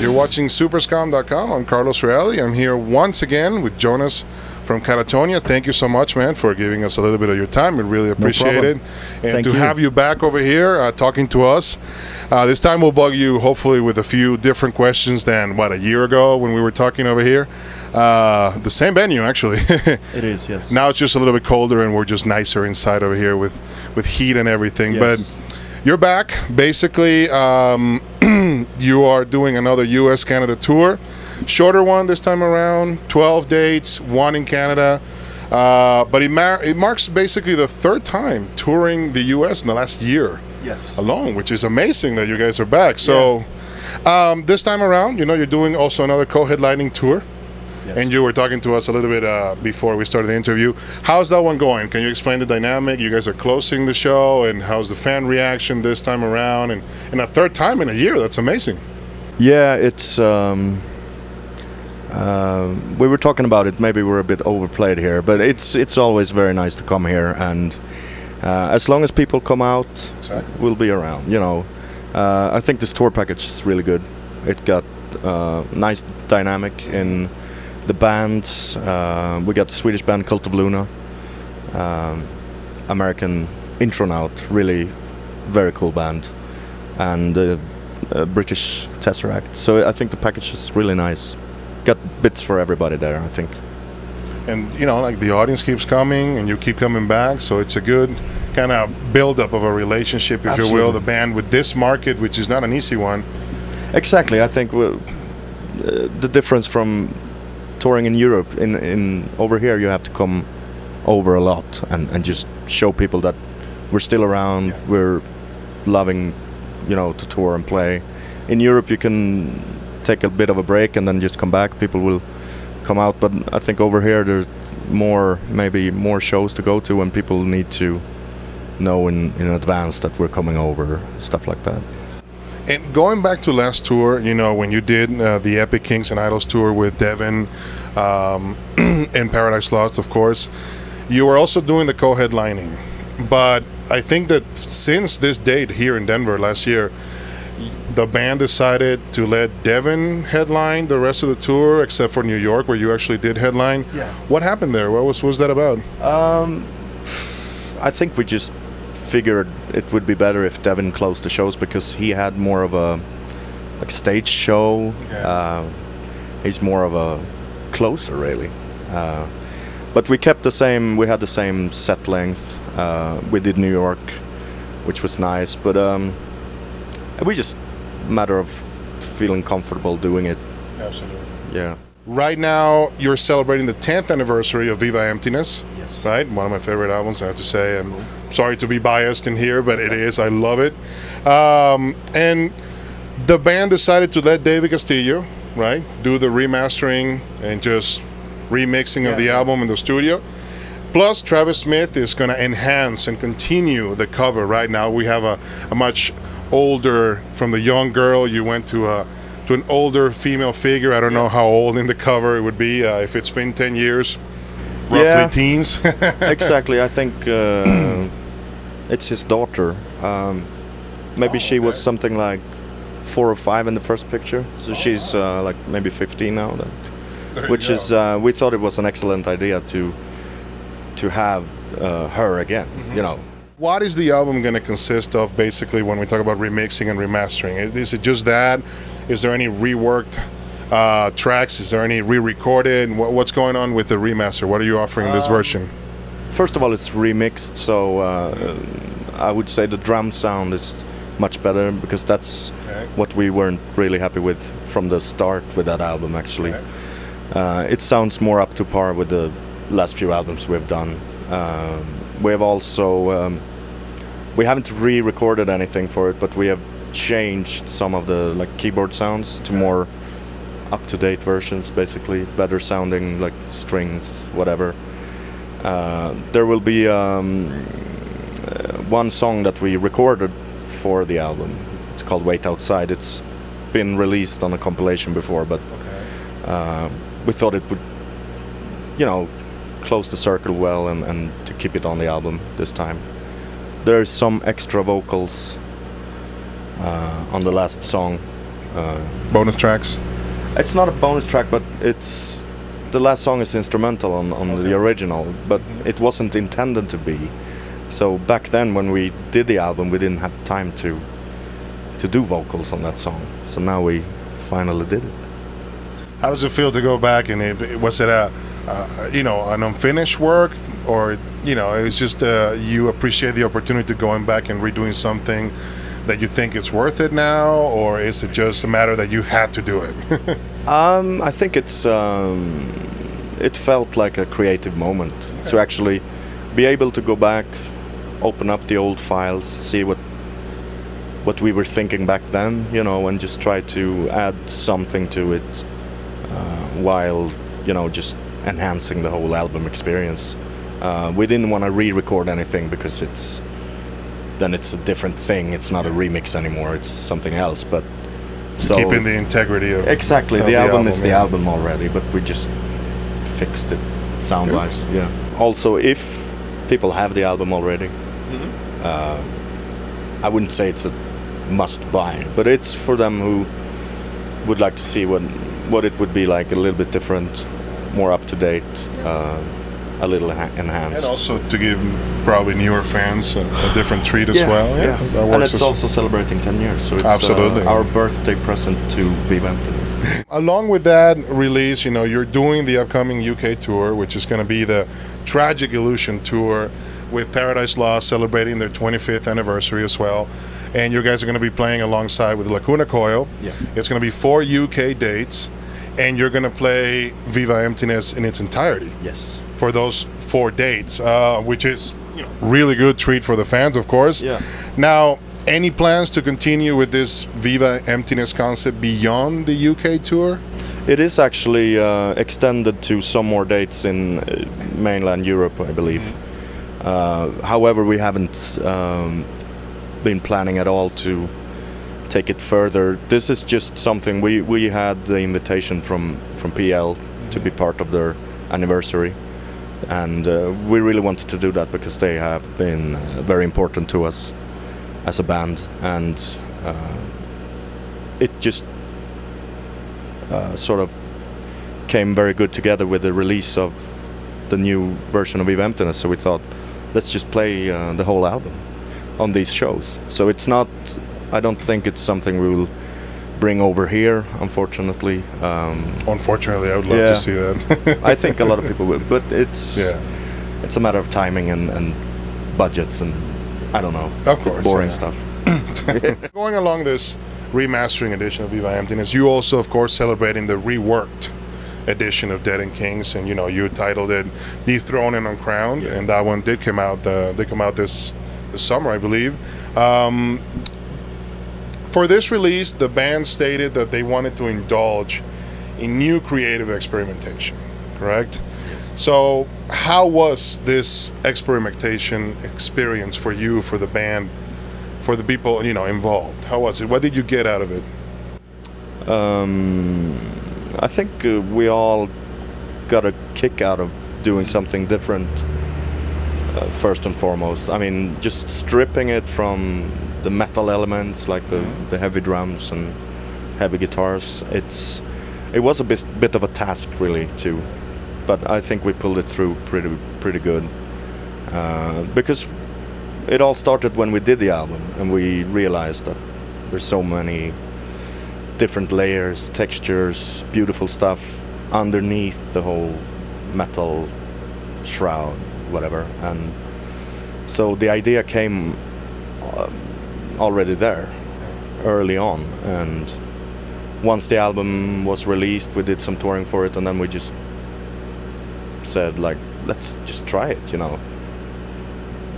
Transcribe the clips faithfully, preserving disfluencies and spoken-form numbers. You're watching Superskum dot com. I'm Carlos Reale. I'm here once again with Jonas from Katatonia. Thank you so much, man, for giving us a little bit of your time. We really appreciate no it. And Thank to you. have you back over here uh, talking to us. Uh, this time we'll bug you, hopefully, with a few different questions than, what, a year ago when we were talking over here? Uh, the same venue, actually. It is, yes. Now it's just a little bit colder and we're just nicer inside over here with, with heat and everything. Yes. But you're back. Basically, um, you are doing another U S Canada tour. Shorter one this time around, twelve dates, one in Canada. Uh, but it, mar it marks basically the third time touring the U S in the last year yes. alone, which is amazing that you guys are back. So yeah. um, this time around, you know, you're doing also another co-headlining tour. Yes. And you were talking to us a little bit uh, before we started the interview. How's that one going? Can you explain the dynamic? You guys are closing the show, and how's the fan reaction this time around? And, and a third time in a year, that's amazing. Yeah, it's... Um, uh, we were talking about it. Maybe we're a bit overplayed here, but it's it's always very nice to come here. And uh, as long as people come out, exactly. we'll be around. You know, uh, I think this tour package is really good. It got uh, nice dynamic in... the bands, uh, we got the Swedish band Cult of Luna, um, American Intronaut, really very cool band, and uh, uh, British Tesseract. So I think the package is really nice. Got bits for everybody there, I think. And you know, like the audience keeps coming and you keep coming back, so it's a good kind of build-up of a relationship, if Absolutely. you will, the band with this market, which is not an easy one. Exactly, I think we'll, uh, the difference from touring in Europe, in in over here, you have to come over a lot and and just show people that we're still around. Yeah. We're loving, you know, to tour and play. In Europe, you can take a bit of a break and then just come back. People will come out, but I think over here there's more, maybe more shows to go to, and people need to know in in advance that we're coming over, stuff like that. And going back to last tour, you know, when you did uh, the Epic Kings and Idols tour with Devin um, and Paradise Lost, of course, you were also doing the co-headlining. But I think that since this date here in Denver last year, the band decided to let Devin headline the rest of the tour, except for New York, where you actually did headline. Yeah. What happened there? What was, what was that about? Um, I think we just... figured it would be better if Devin closed the shows because he had more of a like stage show. Yeah. Uh, he's more of a closer, really. Uh, but we kept the same. We had the same set length. Uh, we did New York, which was nice. But um, we just matter of feeling comfortable doing it. Absolutely. Yeah. Right now, you're celebrating the tenth anniversary of Viva Emptiness. Yes. Right? One of my favorite albums, I have to say. I'm cool. sorry to be biased in here, but it is. I love it. Um, and the band decided to let David Castillo, right, do the remastering and just remixing yeah. of the album in the studio. Plus, Travis Smith is going to enhance and continue the cover. Right now, we have a, a much older, from the young girl, you went to a... to an older female figure. I don't know how old in the cover it would be, uh, if it's been ten years, roughly yeah, teens. Exactly, I think uh, it's his daughter. Um, maybe oh, she okay. was something like four or five in the first picture, so oh, she's uh, like maybe fifteen now then. Which is, uh, we thought it was an excellent idea to, to have uh, her again, mm-hmm. you know. What is the album going to consist of, basically, when we talk about remixing and remastering? Is it just that? Is there any reworked uh, tracks? Is there any re-recorded? What, what's going on with the remaster? What are you offering um, this version? First of all, it's remixed, so uh, I would say the drum sound is much better because that's okay. what we weren't really happy with from the start with that album, actually. Okay. Uh, it sounds more up to par with the last few albums we've done. Uh, we have also um, we haven't re-recorded anything for it, but we have changed some of the like keyboard sounds to more up-to-date versions, basically better sounding like strings, whatever. Uh, there will be um, uh, one song that we recorded for the album It's called Wait Outside. It's been released on a compilation before, but okay. uh, we thought it would, you know, close the circle well, and, and to keep it on the album this time. There's some extra vocals uh, on the last song. Uh, bonus tracks? It's not a bonus track, but it's the last song is instrumental on, on okay. the original, but it wasn't intended to be. So back then, when we did the album, we didn't have time to to do vocals on that song. So now we finally did it. How does it feel to go back? And it, was it a uh, you know, an unfinished work, or you know, it's just uh, you appreciate the opportunity to going back and redoing something that you think it's worth it now, or is it just a matter that you had to do it? um, I think it's um, it felt like a creative moment okay. to actually be able to go back, open up the old files, see what what we were thinking back then, you know, and just try to add something to it uh, while, you know, just enhancing the whole album experience. Uh, we didn't want to re-record anything because it's then it's a different thing. It's not a remix anymore. It's something else. But so keeping the integrity of exactly of the, the album, album is yeah. the album already, but we just fixed it sound-wise. Yeah. Also, if people have the album already, mm-hmm. uh, I wouldn't say it's a must-buy, but it's for them who would like to see what what it would be like, a little bit different, more up-to-date, uh, a little enhanced. And also to give probably newer fans a, a different treat as yeah, well. Yeah, yeah. That works. And it's also celebrating ten years, so it's absolutely. Uh, our birthday present to Viva Emptiness. Along with that release, you know, you're doing the upcoming U K tour, which is going to be the Tragic Illusion Tour, with Paradise Lost celebrating their twenty-fifth anniversary as well. And you guys are going to be playing alongside with Lacuna Coil. Yeah. It's going to be four U K dates, and you're going to play Viva Emptiness in its entirety. Yes. For those four dates, uh, which is, you know, really good treat for the fans, of course. Yeah. Now, any plans to continue with this Viva Emptiness concept beyond the U K tour? It is actually uh, extended to some more dates in mainland Europe, I believe. Mm-hmm. Uh, however, we haven't um, been planning at all to take it further. This is just something we, we had the invitation from, from P L to be part of their anniversary. And uh, we really wanted to do that because they have been uh, very important to us as a band. And uh, it just uh, sort of came very good together with the release of the new version of Viva Emptiness, so we thought, let's just play uh, the whole album on these shows. So it's not, I don't think it's something we will bring over here, unfortunately. Um, unfortunately, I would love yeah, to see that. I think a lot of people will, but it's yeah. it's a matter of timing and, and budgets and, I don't know, of course, boring yeah. stuff. Going along this remastering edition of Viva Emptiness, you also, of course, celebrating the reworked edition of Dead End Kings, and you know, you titled it Dethroned and Uncrowned, yeah. and that one did come out uh, they come out this this summer, I believe. Um, for this release, the band stated that they wanted to indulge in new creative experimentation, correct? Yes. So how was this experimentation experience for you, for the band, for the people, you know, involved? How was it? What did you get out of it? Um, I think uh, we all got a kick out of doing something different, uh, first and foremost. I mean, just stripping it from the metal elements, like the, the heavy drums and heavy guitars. It's It was a bit, bit of a task, really, too. But I think we pulled it through pretty, pretty good. Uh, because it all started when we did the album, and we realized that there's so many different layers, textures, beautiful stuff underneath the whole metal shroud, whatever. And so the idea came uh, already there, early on. And once the album was released, we did some touring for it, and then we just said, like, let's just try it, you know.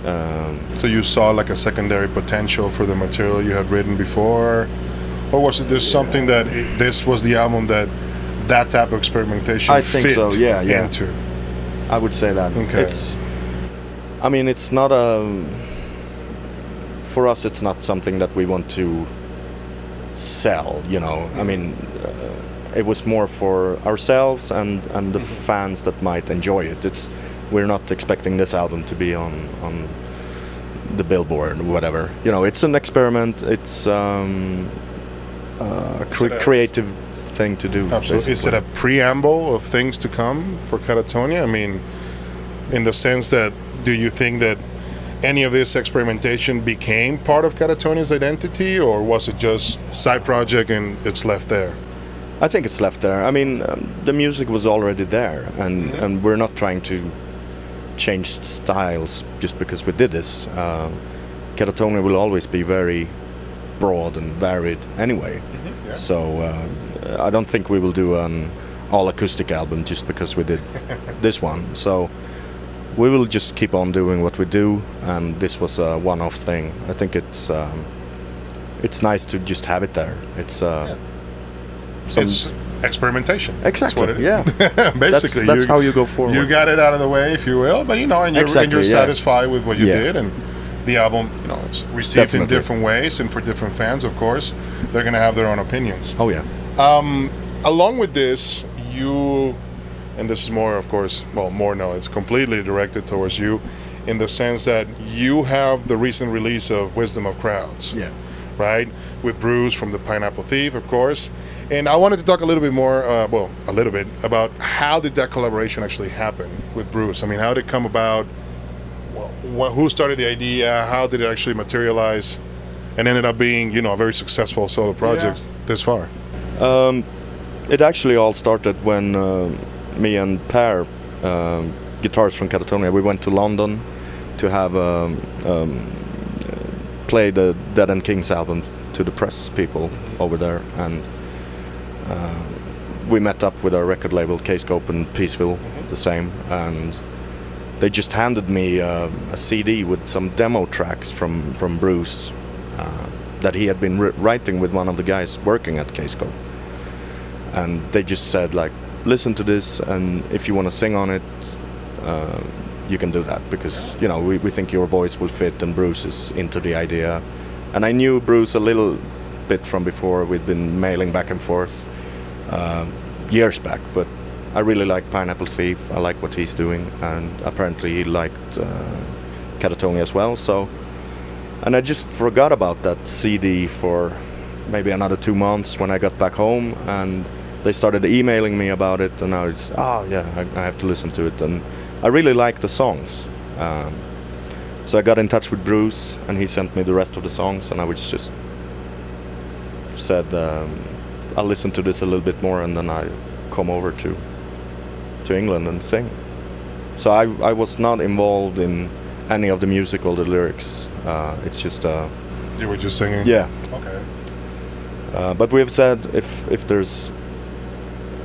Um, so you saw like a secondary potential for the material you had written before? Or was it there's something that it, this was the album that that type of experimentation I think fit so, yeah, yeah. into? I would say that. Okay. It's, I mean, it's not a, for us, it's not something that we want to sell, you know. I mean, uh, it was more for ourselves and and the mm-hmm. fans that might enjoy it. It's we're not expecting this album to be on on the Billboard or whatever. You know, it's an experiment. It's um, uh, a cre creative thing to do. Absolutely. Basically. Is it a preamble of things to come for Katatonia? I mean, in the sense that, do you think that any of this experimentation became part of Katatonia's identity, or was it just side project and it's left there? I think it's left there. I mean, um, the music was already there, and, mm-hmm. and we're not trying to change styles just because we did this. Uh, Katatonia will always be very broad and varied anyway. Mm-hmm. Yeah. So uh, I don't think we will do an all-acoustic album just because we did this one. So. We will just keep on doing what we do, and this was a one-off thing. I think it's um, it's nice to just have it there. It's uh, yeah. some it's experimentation. Exactly. That's what it is. Yeah. Basically, that's, that's you, how you go forward. You got it out of the way, if you will, but you know, and you're, exactly, and you're yeah. satisfied with what you yeah. did, and the album, you know, it's received Definitely. in different ways, and for different fans, of course, they're going to have their own opinions. Oh yeah. Um, along with this, you. And this is more, of course, well, more no, it's completely directed towards you, in the sense that you have the recent release of Wisdom of Crowds, yeah, right, with Bruce from the Pineapple Thief, of course. And I wanted to talk a little bit more, uh, well, a little bit about how did that collaboration actually happen with Bruce? I mean, how did it come about? Well, who started the idea? How did it actually materialize, and ended up being, you know, a very successful solo project yeah. this far? Um, it actually all started when. Uh, Me and Per, uh, guitarists from Katatonia, we went to London to have um, um, play the Dead End Kings album to the press people over there, and uh, we met up with our record label K-Scope and Peaceville, the same, and they just handed me uh, a C D with some demo tracks from from Bruce uh, that he had been writing with one of the guys working at K-Scope, and they just said, like, listen to this, and if you want to sing on it, uh, you can do that, because, you know, we, we think your voice will fit, and Bruce is into the idea. And I knew Bruce a little bit from before. We'd been mailing back and forth uh, years back, but I really like Pineapple Thief. I like what he's doing, and apparently he liked uh, Katatonia as well. So, and I just forgot about that C D for maybe another two months when I got back home, and they started emailing me about it, and I was, oh yeah, I, I have to listen to it, and I really like the songs. Um, so I got in touch with Bruce, and he sent me the rest of the songs, and I was just said, um, I'll listen to this a little bit more, and then I come over to to England and sing. So I, I was not involved in any of the music or the lyrics. Uh, it's just uh, you were just singing. Yeah. Okay. Uh, but we have said if if there's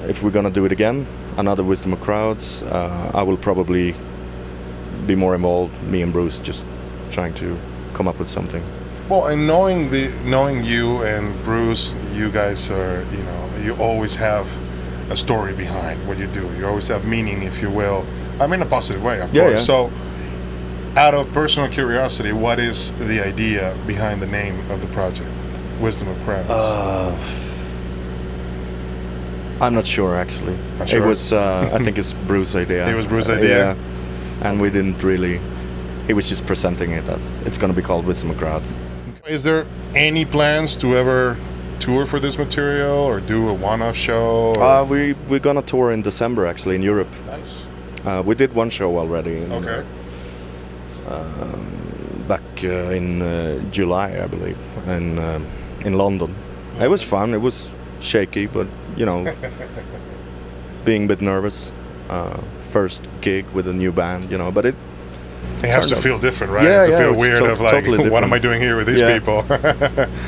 if we're gonna do it again, another Wisdom of Crowds, uh, I will probably be more involved, me and Bruce just trying to come up with something. Well, and knowing the knowing you and Bruce, you guys are, you know, you always have a story behind what you do. You always have meaning, if you will. I mean, in a positive way, of yeah, course. Yeah. So, out of personal curiosity, what is the idea behind the name of the project, Wisdom of Crowds? Uh, I'm not sure, actually. Not sure. It was, uh, I think it's Bruce's idea. It was Bruce's uh, idea. Yeah. And we didn't really, he was just presenting it as, it's going to be called Wisdom of Crowds. Is there any plans to ever tour for this material, or do a one-off show? Uh, we, we're going to tour in December, actually, in Europe. Nice. Uh, we did one show already. In, okay. Uh, back uh, in uh, July, I believe, in, um, in London. It was fun. It was shaky, but, you know, being a bit nervous, uh, first gig with a new band, you know, but it it has to out. feel different, right? Yeah, it has yeah, to feel weird to of like, totally what different. am I doing here with these yeah. people?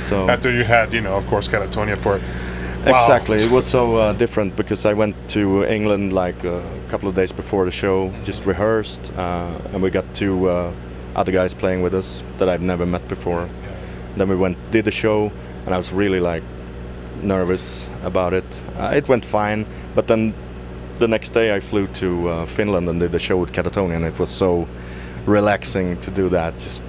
So after you had, you know, of course, Katatonia for wow. Exactly, it was so uh, different, because I went to England like a couple of days before the show, just rehearsed, uh, and we got two uh, other guys playing with us that I've never met before. Yeah. Then we went, did the show, and I was really like, nervous about it. Uh, it went fine, but then the next day I flew to uh, Finland and did the show with Katatonia, and it was so relaxing to do that, just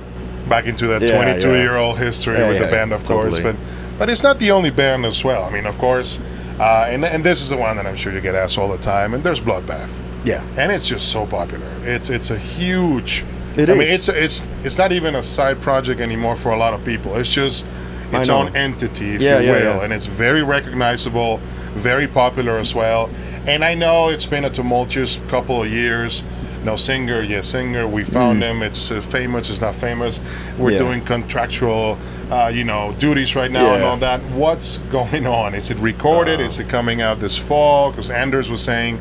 back into that twenty-two-year-old yeah, yeah. history yeah, with yeah, the band, of yeah, course. Totally. But but it's not the only band as well. I mean, of course, uh, and and this is the one that I'm sure you get asked all the time. And there's Bloodbath. Yeah, and it's just so popular. It's it's a huge. It I is. mean, it's it's it's not even a side project anymore for a lot of people. It's just its own entity, if yeah, you yeah, will, yeah. and it's very recognizable, very popular as well. And I know it's been a tumultuous couple of years. No singer, yes singer. We found mm. him. It's uh, famous. It's not famous. We're yeah. doing contractual, uh, you know, duties right now yeah. and all that. What's going on? Is it recorded? Uh, is it coming out this fall? Because Anders was saying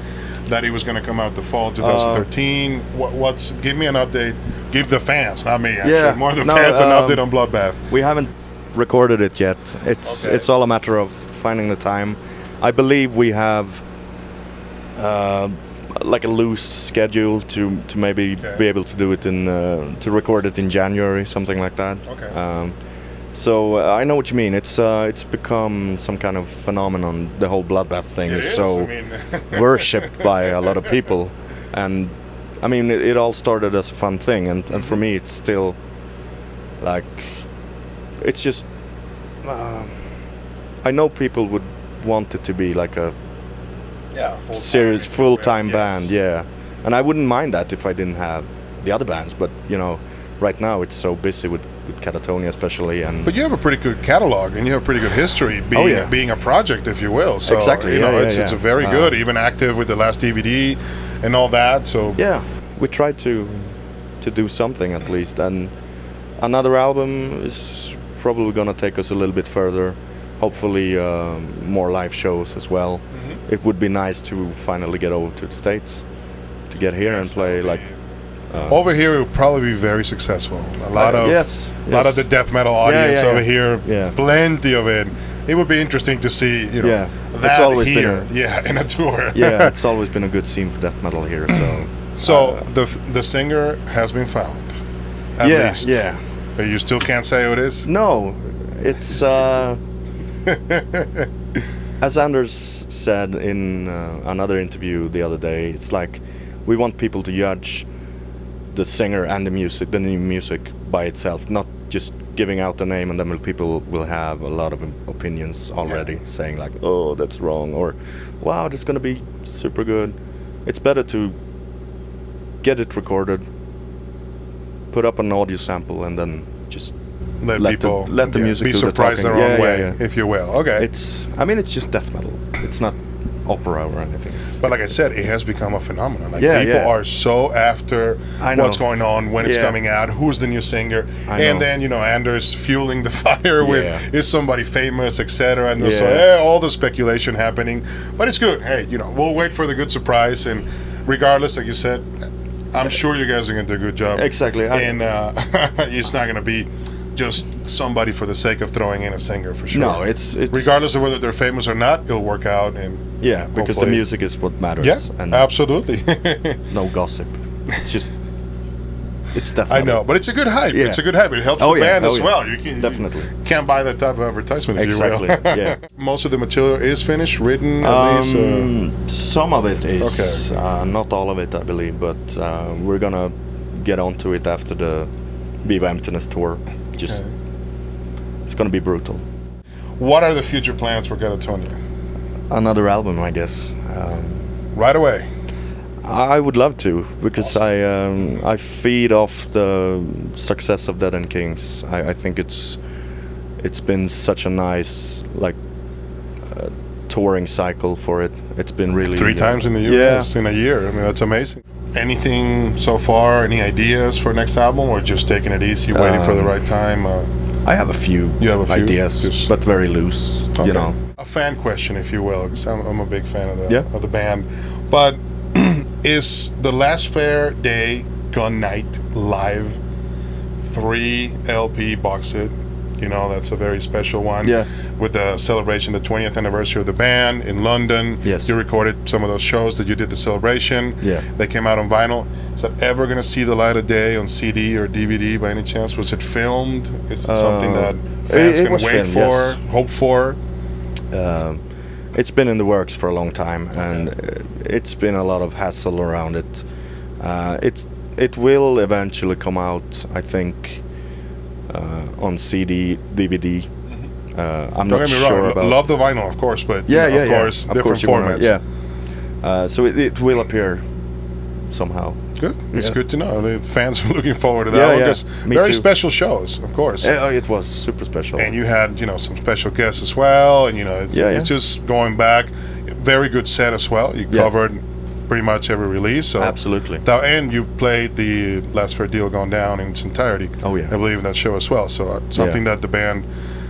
that he was going to come out the fall twenty thirteen. Uh, what, what's? Give me an update. Give the fans, not me. Actually. Yeah, more the no, fans um, an update on Bloodbath. We haven't recorded it yet. It's okay. It's all a matter of finding the time. I believe we have. Uh, like a loose schedule to to maybe okay. be able to do it in uh, to record it in January, something like that. Okay. Um, so uh, I know what you mean. It's uh, it's become some kind of phenomenon. The whole Bloodbath thing it is so I mean. worshipped by a lot of people, and I mean it, it all started as a fun thing, and, and for me it's still like it's just uh, I know people would want it to be like a Yeah, full serious full-time band, yes. yeah, and I wouldn't mind that if I didn't have the other bands. But you know, right now it's so busy with, with Katatonia especially. And but you have a pretty good catalog and you have a pretty good history being oh, yeah. being a project, if you will. So exactly, you yeah, know, yeah, it's yeah. it's a very uh, good, even active with the last D V D and all that. So yeah, we tried to to do something at least, and another album is probably gonna take us a little bit further. Hopefully uh, more live shows as well. Mm-hmm. It would be nice to finally get over to the States, to get here yes, and play like... Uh, over here it would probably be very successful. A lot uh, of yes, a yes. lot of the death metal audience yeah, yeah, over yeah. here, yeah. plenty of it. It would be interesting to see, you know, yeah. that it's always here been a, yeah, in a tour. yeah, it's always been a good scene for death metal here. So so uh, the, the singer has been found, at yeah, least. Yeah. But you still can't say who it is? No, it's... Uh, as Anders said in uh, another interview the other day, it's like we want people to judge the singer and the music, the new music by itself, not just giving out the name and then people will have a lot of opinions already yeah. saying like, oh, that's wrong, or wow, that's gonna be super good. It's better to get it recorded, put up an audio sample, and then just Let, let people the, let the yeah, music be surprised the their own yeah, way, yeah, yeah. if you will. Okay. It's I mean it's just death metal. It's not opera or anything. But like I said, it has become a phenomenon. Like yeah, people yeah. are so after what's going on, when yeah. it's coming out, who's the new singer, I and know. then you know Anders fueling the fire yeah. with is somebody famous, et cetera. And there's yeah. like, hey, all the speculation happening. But it's good. Hey, you know, we'll wait for the good surprise. And regardless, like you said, I'm sure you guys are going to do a good job. Exactly. And uh, it's not going to be just somebody for the sake of throwing in a singer, for sure. No, it's, it's regardless of whether they're famous or not, it'll work out. And yeah, because the music is what matters. Yeah, and absolutely. No gossip. It's just it's definitely. I know, but it's a good hype. Yeah. It's a good hype. It helps oh, the yeah. band oh, as yeah. well. You can definitely you can't buy that type of advertisement. If exactly. You will. yeah. Most of the material is finished, written. At um, least, uh, some of it is. Okay. Uh, not all of it, I believe, but uh, we're gonna get onto it after the Viva Emptiness tour. Just okay. It's gonna be brutal. What are the future plans for Katatonia? Another album, I guess. Um, right away. I would love to, because awesome. I um, I feed off the success of Dead End Kings. I, I think it's it's been such a nice like uh, touring cycle for it. It's been really three uh, times in the U S yeah. in a year. I mean, that's amazing. Anything so far? Any ideas for next album, or just taking it easy, waiting um, for the right time? Uh, I have a few. You have a few ideas, just, but very loose. Okay. You know, a fan question, if you will, because I'm, I'm a big fan of the yeah. of the band. But is The Last Fair Day Gone Night live three L P box set? You know, that's a very special one. Yeah. With the celebration, the twentieth anniversary of the band in London. Yes. You recorded some of those shows that you did the celebration. Yeah. They came out on vinyl. Is that ever going to see the light of day on C D or D V D by any chance? Was it filmed? Is it uh, something that fans it, it can wait filmed, for, yes. hope for? Um, it's been in the works for a long time, okay. and it's been a lot of hassle around it. Uh, it, it will eventually come out, I think. uh, on C D, D V D. Mm-hmm. uh, I'm Don't not get me sure wrong. About love the vinyl, of course, but yeah, you know, yeah, of yeah. course, of different course formats. Wanna, yeah. Uh, so it, it will appear somehow. Good. It's yeah. good to know. The fans are looking forward to that. Yeah, yeah. Me very too. Special shows, of course. Yeah, it was super special. And you had, you know, some special guests as well. And you know, it's, yeah, it's yeah. just going back. Very good set as well. You yeah. covered pretty much every release. So absolutely. That, and you played the Last Fair Deal Gone Down in its entirety. Oh yeah. I believe in that show as well. So something yeah. that the band.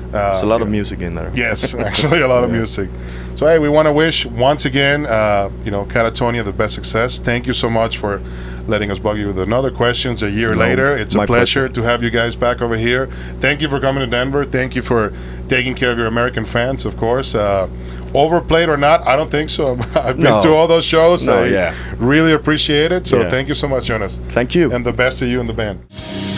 Uh, There's a lot of music in there. Yes, actually a lot yeah. of music. So hey, we want to wish once again, uh, you know, Katatonia the best success. Thank you so much for letting us bug you with another questions a year no, later. It's a pleasure, pleasure to have you guys back over here. Thank you for coming to Denver. Thank you for taking care of your American fans, of course. Uh, overplayed or not, I don't think so. I've been no. to all those shows. No, I yeah. really appreciate it. So yeah. thank you so much, Jonas. Thank you. And the best to you and the band.